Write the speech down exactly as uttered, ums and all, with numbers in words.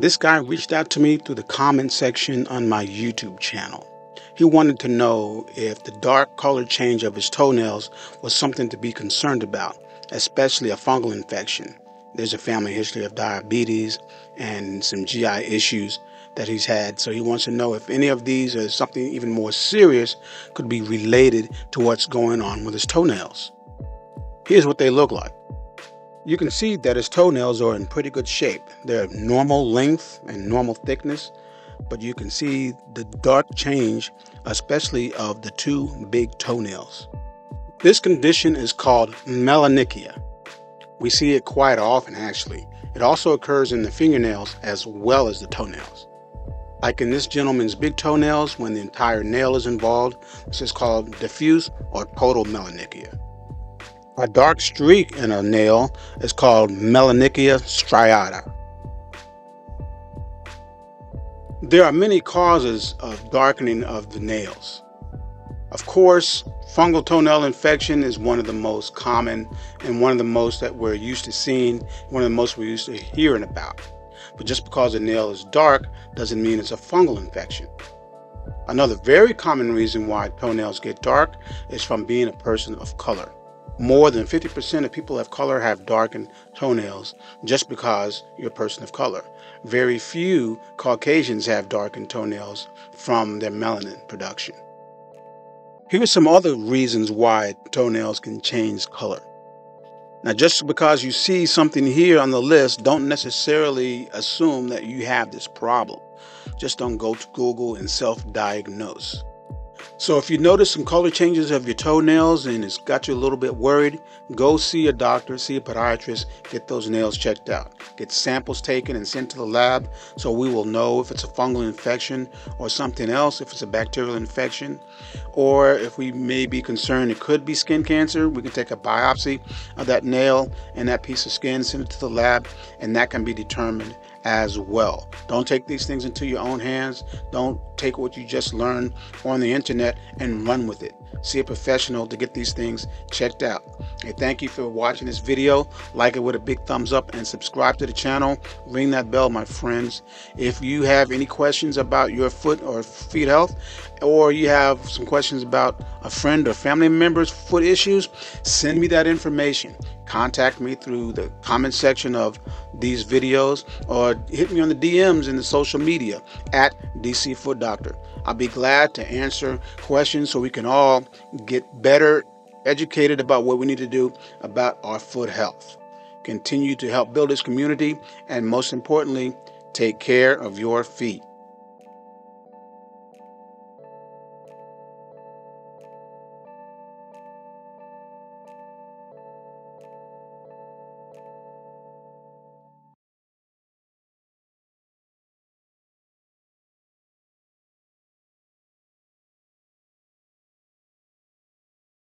This guy reached out to me through the comment section on my YouTube channel. He wanted to know if the dark color change of his toenails was something to be concerned about, especially a fungal infection. There's a family history of diabetes and some G I issues that he's had, so he wants to know if any of these or something even more serious could be related to what's going on with his toenails. Here's what they look like. You can see that his toenails are in pretty good shape. They're normal length and normal thickness, but you can see the dark change, especially of the two big toenails. This condition is called melanonychia. We see it quite often, actually. It also occurs in the fingernails as well as the toenails. Like in this gentleman's big toenails, when the entire nail is involved, this is called diffuse or total melanonychia. A dark streak in a nail is called melanonychia striata. There are many causes of darkening of the nails. Of course, fungal toenail infection is one of the most common and one of the most that we're used to seeing, one of the most we're used to hearing about. But just because a nail is dark doesn't mean it's a fungal infection. Another very common reason why toenails get dark is from being a person of color. More than fifty percent of people of color have darkened toenails just because you're a person of color. Very few Caucasians have darkened toenails from their melanin production. Here are some other reasons why toenails can change color. Now, just because you see something here on the list, don't necessarily assume that you have this problem. Just don't go to Google and self-diagnose. So if you notice some color changes of your toenails and it's got you a little bit worried, go see a doctor, see a podiatrist, get those nails checked out. Get samples taken and sent to the lab so we will know if it's a fungal infection or something else, if it's a bacterial infection, or if we may be concerned it could be skin cancer, we can take a biopsy of that nail and that piece of skin, send it to the lab, and that can be determined as well. Don't take these things into your own hands. Don't take what you just learned on the internet and run with it. See a professional to get these things checked out. Hey, thank you for watching this video. Like it with a big thumbs up and subscribe to the channel. Ring that bell, my friends. If you have any questions about your foot or feet health, or you have some questions about a friend or family member's foot issues, send me that information. Contact me through the comment section of these videos or hit me on the D Ms in the social media at D C Foot Doctor. I'll be glad to answer questions so we can all get better educated about what we need to do about our foot health. Continue to help build this community and most importantly, take care of your feet.